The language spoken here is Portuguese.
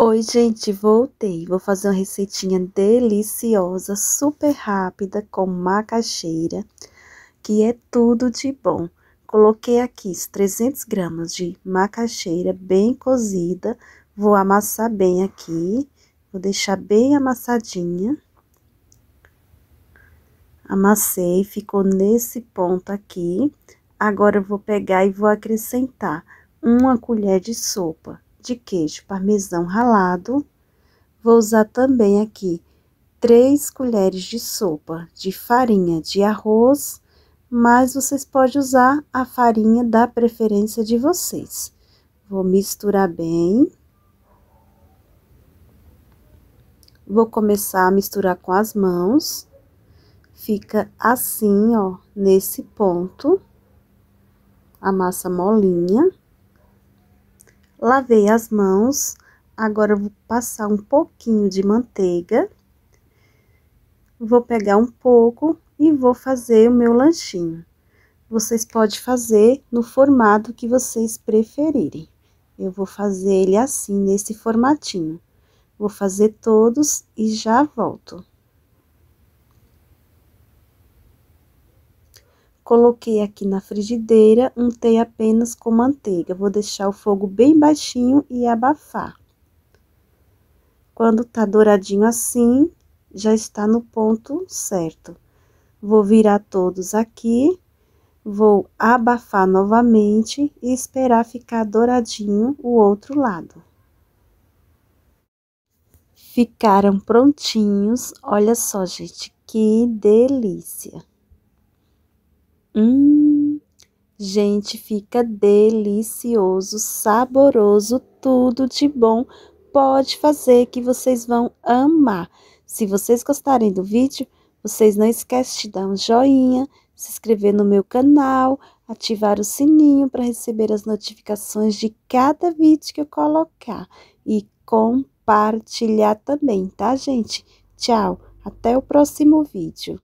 Oi gente, voltei, vou fazer uma receitinha deliciosa, super rápida com macaxeira, que é tudo de bom. Coloquei aqui 300 gramas de macaxeira bem cozida, vou amassar bem aqui, vou deixar bem amassadinha. Amassei, ficou nesse ponto aqui, agora eu vou pegar e vou acrescentar uma colher de sopa de queijo parmesão ralado. Vou usar também aqui 3 colheres de sopa de farinha de arroz, mas vocês podem usar a farinha da preferência de vocês. Vou misturar bem. Vou começar a misturar com as mãos. Fica assim, ó, nesse ponto. A massa molinha. Lavei as mãos, agora eu vou passar um pouquinho de manteiga, vou pegar um pouco e vou fazer o meu lanchinho. Vocês podem fazer no formato que vocês preferirem. Eu vou fazer ele assim, nesse formatinho. Vou fazer todos e já volto. Coloquei aqui na frigideira, untei apenas com manteiga. Vou deixar o fogo bem baixinho e abafar. Quando tá douradinho assim, já está no ponto certo. Vou virar todos aqui, vou abafar novamente e esperar ficar douradinho o outro lado. Ficaram prontinhos. Olha só, gente, que delícia! Gente, fica delicioso, saboroso, tudo de bom. Pode fazer que vocês vão amar. Se vocês gostarem do vídeo, vocês não esquecem de dar um joinha, se inscrever no meu canal, ativar o sininho para receber as notificações de cada vídeo que eu colocar. E compartilhar também, tá, gente? Tchau, até o próximo vídeo.